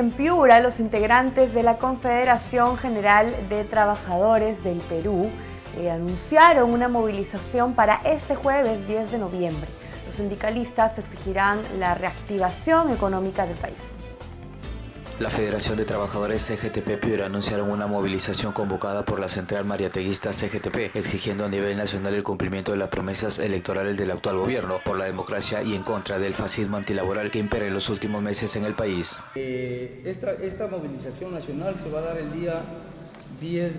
En Piura, los integrantes de la Confederación General de Trabajadores del Perú anunciaron una movilización para este jueves 10 de noviembre. Los sindicalistas exigirán la reactivación económica del país. La Federación de Trabajadores CGTP-Piura anunciaron una movilización convocada por la central mariateguista CGTP, exigiendo a nivel nacional el cumplimiento de las promesas electorales del actual gobierno por la democracia y en contra del fascismo antilaboral que impera en los últimos meses en el país. Esta movilización nacional se va a dar el día 10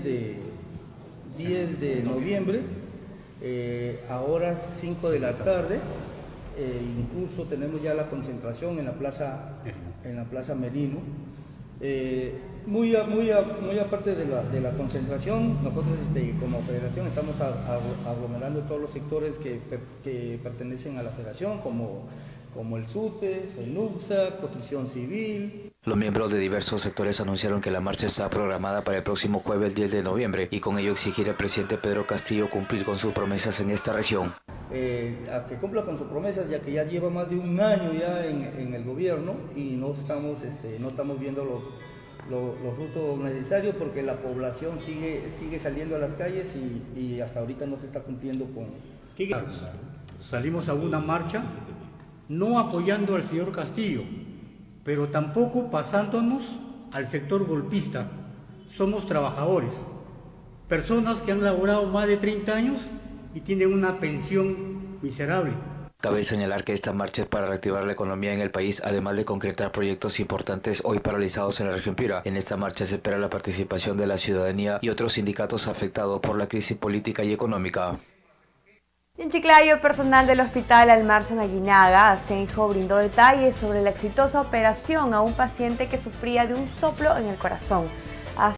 de noviembre, a horas 5 de la tarde. Incluso tenemos ya la concentración en la Plaza Merino. Muy aparte de la concentración, nosotros como federación estamos aglomerando todos los sectores que pertenecen a la federación, como el SUTE, el NUSA, construcción civil. Los miembros de diversos sectores anunciaron que la marcha está programada para el próximo jueves 10 de noviembre y con ello exigir al presidente Pedro Castillo cumplir con sus promesas en esta región. A que cumpla con sus promesas, ya que ya lleva más de un año ya en el gobierno y no estamos viendo los frutos necesarios, porque la población sigue saliendo a las calles y hasta ahorita no se está cumpliendo con... Salimos a una marcha no apoyando al señor Castillo, pero tampoco pasándonos al sector golpista. Somos trabajadores, personas que han laborado más de 30 años y tienen una pensión miserable. Cabe señalar que esta marcha es para reactivar la economía en el país, además de concretar proyectos importantes hoy paralizados en la región Piura. En esta marcha se espera la participación de la ciudadanía y otros sindicatos afectados por la crisis política y económica. En Chiclayo, personal del Hospital Almanzor Maguinaga Asenjo brindó detalles sobre la exitosa operación a un paciente que sufría de un soplo en el corazón.